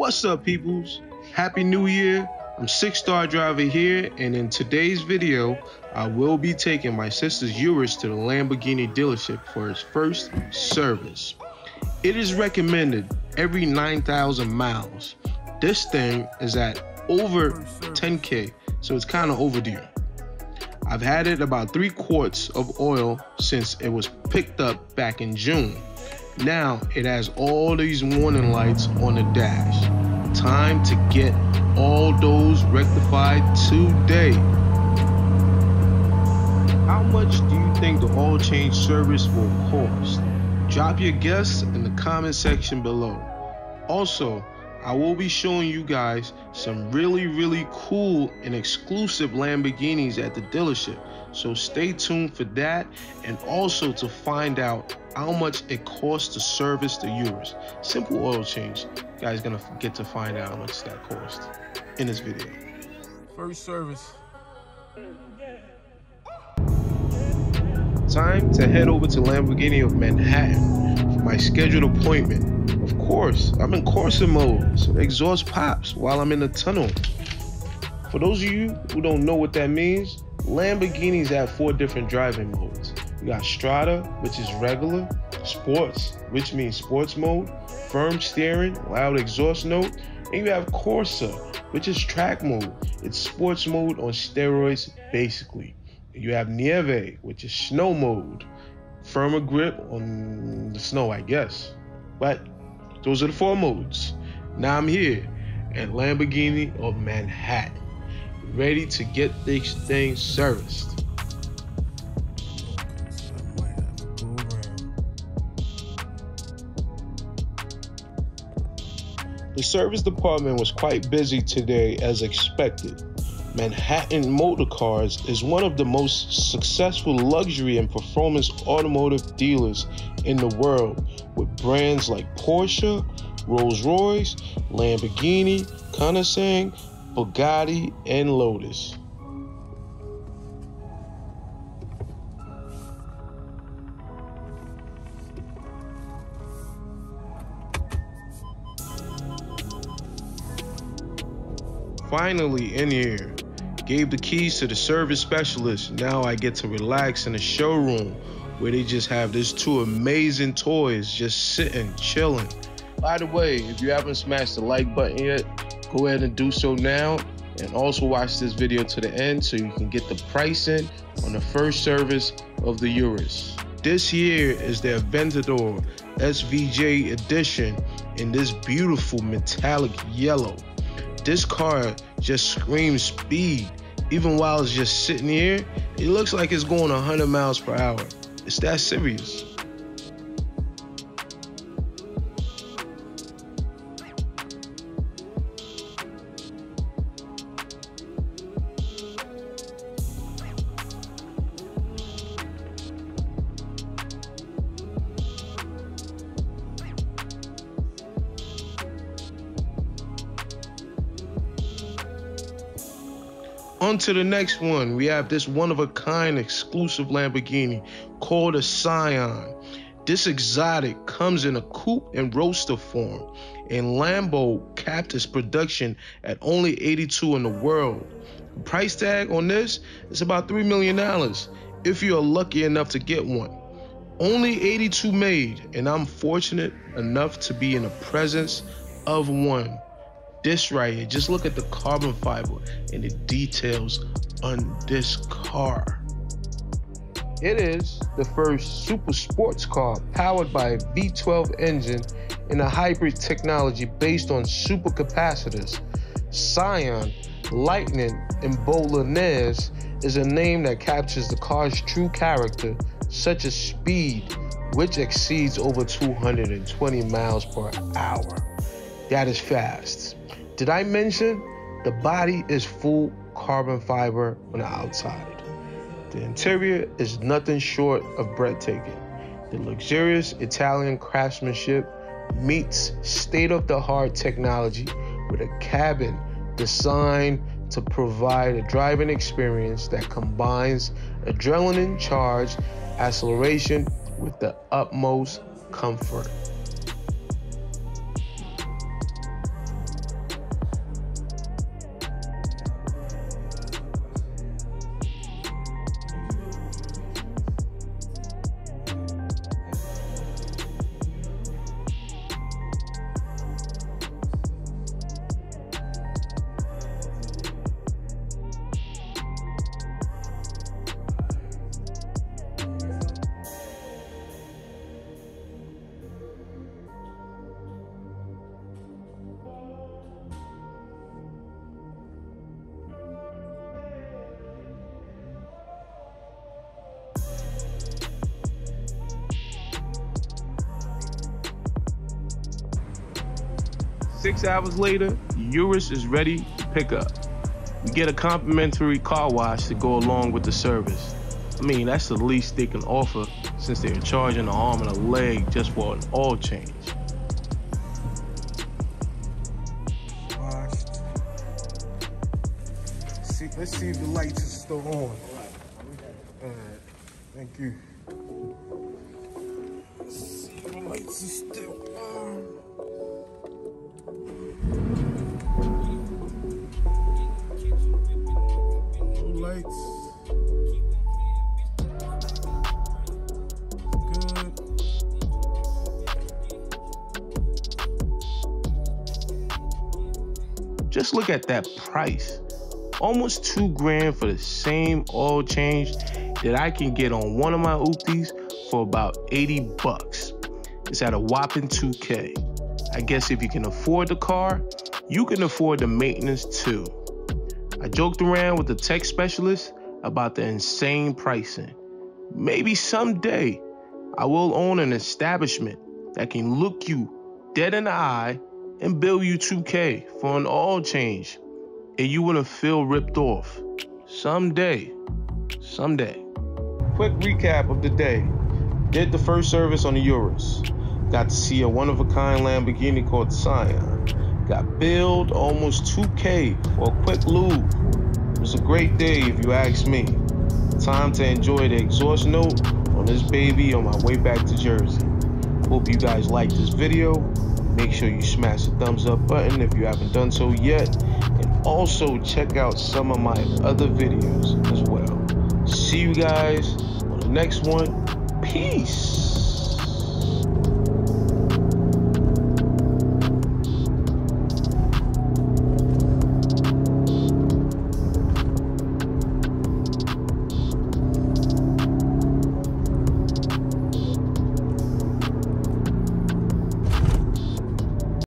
What's up, peoples? Happy New Year. I'm Six Star Driver here, and in today's video, I will be taking my sister's Urus to the Lamborghini dealership for its first service. It is recommended every 9,000 miles. This thing is at over 10K, so it's kind of overdue. I've had it about 3 quarts of oil since it was picked up back in June. Now it has all these warning lights on the dash. Time to get all those rectified today. How much do you think the oil change service will cost? Drop your guess in the comment section below. Also, I will be showing you guys some really cool and exclusive Lamborghinis at the dealership, so stay tuned for that, and also to find out how much it costs to service the Urus. Simple oil change. You guys gonna get to find out how much that costs in this video. First service. Time to head over to Lamborghini of Manhattan for my scheduled appointment. Of course, I'm in Corsa mode, so the exhaust pops while I'm in the tunnel. For those of you who don't know what that means, Lamborghinis have 4 different driving modes. You got Strada, which is regular, Sports, which means sports mode, firm steering, loud exhaust note, and you have Corsa, which is track mode. It's sports mode on steroids, basically. You have Nieve, which is snow mode, firmer grip on the snow, I guess. But those are the 4 modes. Now I'm here at Lamborghini of Manhattan, ready to get this thing serviced. The service department was quite busy today, as expected. Manhattan Motorcars is one of the most successful luxury and performance automotive dealers in the world, with brands like Porsche, Rolls-Royce, Lamborghini, Koenigsegg, Bugatti, and Lotus. Finally in here. Gave the keys to the service specialist. Now I get to relax in the showroom where they just have these 2 amazing toys just sitting, chilling. By the way, if you haven't smashed the like button yet, go ahead and do so now. And also watch this video to the end so you can get the pricing on the first service of the Urus. This here is the Aventador SVJ edition in this beautiful metallic yellow. This car just screams speed. Even while it's just sitting here, it looks like it's going 100 miles per hour. It's that serious. On to the next one. We have this one-of-a-kind exclusive Lamborghini called a Sian. This exotic comes in a coupe and roadster form, and Lambo capped its production at only 82 in the world. The price tag on this is about $3 million if you are lucky enough to get one. Only 82 made, and I'm fortunate enough to be in the presence of one. This right here, just look at the carbon fiber and the details on this car. It is the first super sports car powered by a V12 engine and a hybrid technology based on supercapacitors. Sian, Lightning, and Bolognese is a name that captures the car's true character, such as speed, which exceeds over 220 miles per hour. That is fast. Did I mention the body is full carbon fiber on the outside? The interior is nothing short of breathtaking. The luxurious Italian craftsmanship meets state-of-the-art technology with a cabin designed to provide a driving experience that combines adrenaline-charged acceleration with the utmost comfort. 6 hours later, Urus is ready to pick up. We get a complimentary car wash to go along with the service. I mean, that's the least they can offer since they are charging an arm and a leg just for an oil change. Let's see if the lights are still on. All right, thank you. Let's see if the lights are still on. No lights. Good. Just look at that price. Almost $2 grand for the same oil change that I can get on one of my oopties for about 80 bucks. It's at a whopping 2K. I guess if you can afford the car, you can afford the maintenance too. I joked around with the tech specialist about the insane pricing. Maybe someday I will own an establishment that can look you dead in the eye and bill you 2K for an oil change, and you wouldn't feel ripped off. Someday, someday. Quick recap of the day. Did the first service on the Urus. Got to see a one-of-a-kind Lamborghini called Sian. Got billed almost 2K for a quick lube. It was a great day if you ask me. Time to enjoy the exhaust note on this baby on my way back to Jersey. Hope you guys liked this video. Make sure you smash the thumbs up button if you haven't done so yet. And also check out some of my other videos as well. See you guys on the next one. Peace.